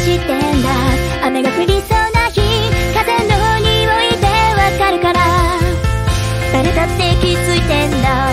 してんだ。雨が降りそうな日、風の匂いでわかるから、誰だって気づいてんだ。